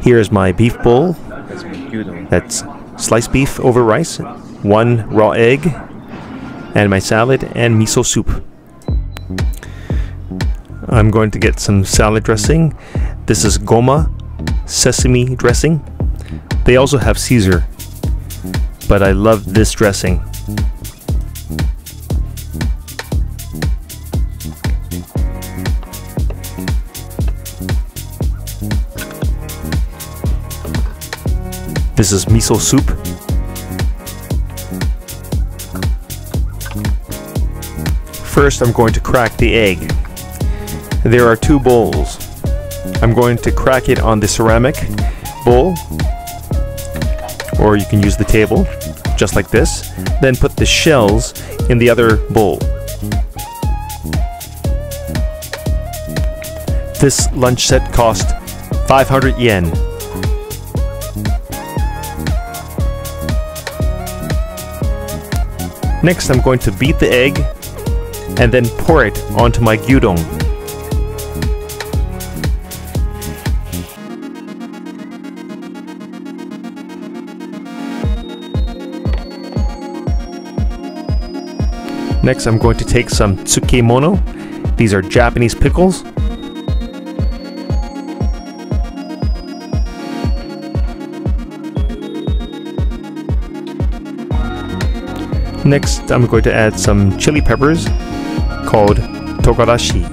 Here is my beef bowl. That's sliced beef over rice, one raw egg, and my salad and miso soup. I'm going to get some salad dressing. This is goma, sesame dressing. They also have Caesar, but I love this dressing. This is miso soup. First, I'm going to crack the egg. There are two bowls. I'm going to crack it on the ceramic bowl, or you can use the table, just like this. Then put the shells in the other bowl. This lunch set cost 500 yen. Next, I'm going to beat the egg and then pour it onto my gyudon. Next, I'm going to take some tsukemono. These are Japanese pickles. Next, I'm going to add some chili peppers called togarashi.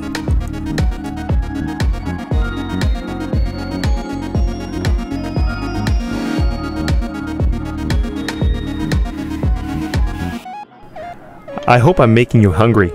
I hope I'm making you hungry.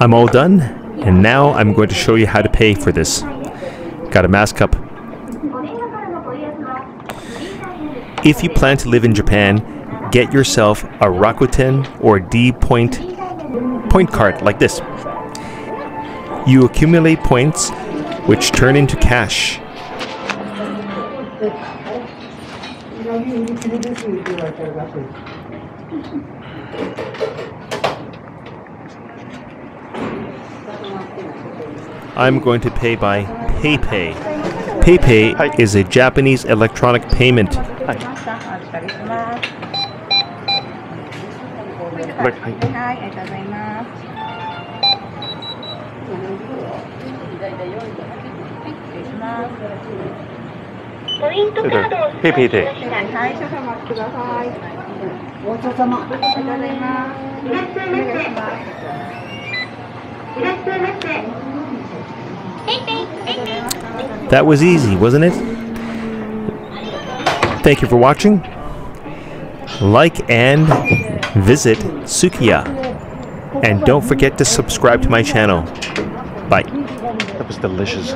I'm all done, and now I'm going to show you how to pay for this. Got a mask cup. If you plan to live in Japan, get yourself a Rakuten or D point card like this. You accumulate points, which turn into cash. I'm going to pay by PayPay. PayPay is a Japanese electronic payment. PayPayでThat was easy, wasn't it? Thank you for watching. Like and visit Sukiya. And don't forget to subscribe to my channel. Bye. That was delicious.